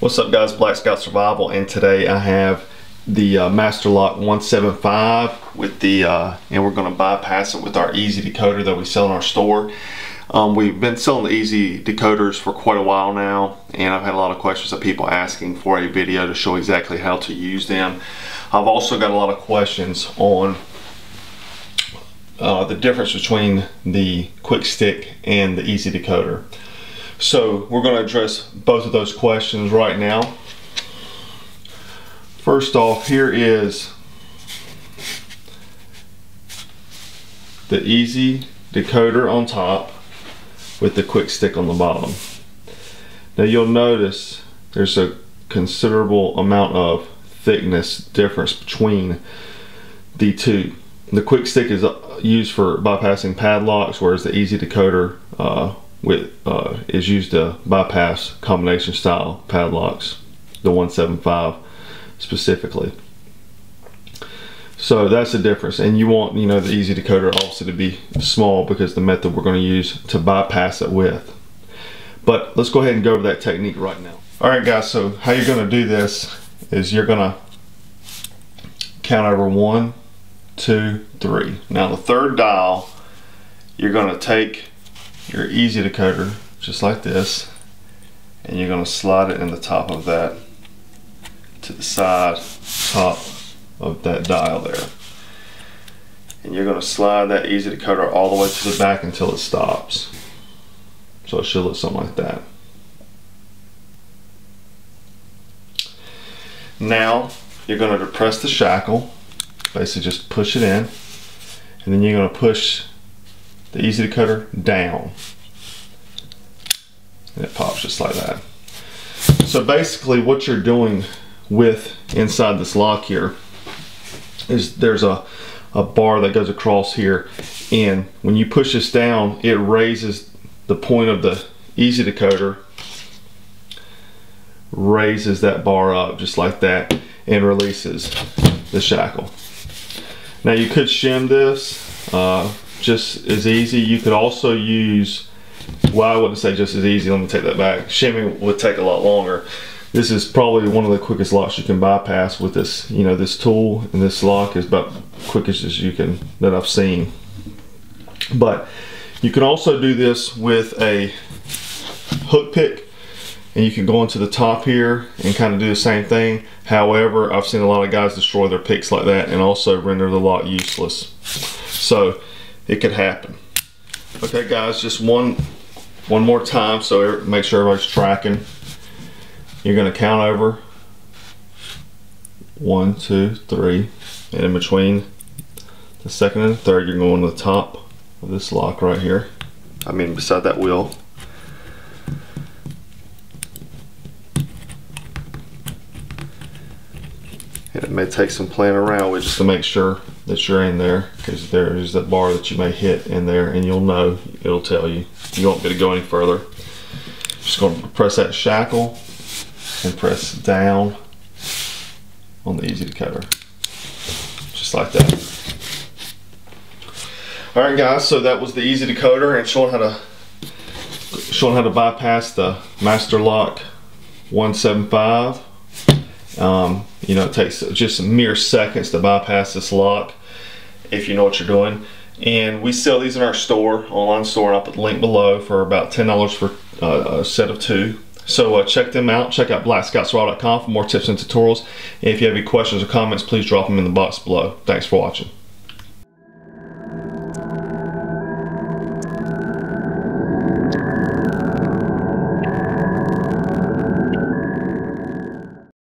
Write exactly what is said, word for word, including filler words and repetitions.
What's up guys, Black Scout Survival, and today I have the uh, Master Lock one seventy-five with the, uh, and we're gonna bypass it with our Easy Decoder that we sell in our store. Um, we've been selling the Easy Decoders for quite a while now, and I've had a lot of questions of people asking for a video to show exactly how to use them. I've also got a lot of questions on uh, the difference between the Quick Stick and the Easy Decoder. So we're going to address both of those questions right now. First off, here is the Easy Decoder on top with the Quick Stick on the bottom. Now you'll notice there's a considerable amount of thickness difference between the two. The Quick Stick is used for bypassing padlocks, whereas the Easy Decoder uh, with uh, is used to bypass combination style padlocks, the one seventy-five specifically. So that's the difference, and you want you know the Easy Decoder obviously to be small because the method we're going to use to bypass it with. But let's go ahead and go over that technique right now. Alright guys, so how you're going to do this is you're going to count over one, two, three. Now the third dial, you're going to take your Easy Decoder just like this, and you're going to slide it in the top of that to the side top of that dial there, and you're going to slide that Easy Decoder all the way to the back until it stops. So it should look something like that. Now you're going to depress the shackle, basically just push it in, and then you're going to push the Easy Decoder down, and it pops just like that. So basically what you're doing with inside this lock here is there's a, a bar that goes across here, and when you push this down it raises the point of the Easy Decoder, raises that bar up just like that, and releases the shackle. Now you could shim this uh, just as easy. You could also use, well, I wouldn't say just as easy, let me take that back. Shimming would take a lot longer. This is probably one of the quickest locks you can bypass with this, you know, this tool, and this lock is about quickest as you can, that I've seen. But you can also do this with a hook pick, and you can go into the top here and kind of do the same thing. However, I've seen a lot of guys destroy their picks like that and also render the lock useless. So it could happen. Okay guys, just one one more time, so make sure everybody's tracking. You're going to count over one, two, three, and in between the second and the third you're going to the top of this lock right here, I mean beside that wheel, and it may take some playing around with just to make sure that you're in there, because there is that bar that you may hit in there, and you'll know, it'll tell you. You won't be able to go any further. Just going to press that shackle and press down on the Easy Decoder, just like that. All right guys, so that was the Easy Decoder and showing how to showing how to bypass the Master Lock one seventy-five. Um, you know, it takes just mere seconds to bypass this lock if you know what you're doing. And we sell these in our store, online store, and I'll put the link below, for about ten dollars for uh, a set of two. So uh, check them out. Check out black scout survival dot com for more tips and tutorials. And if you have any questions or comments, please drop them in the box below. Thanks for watching.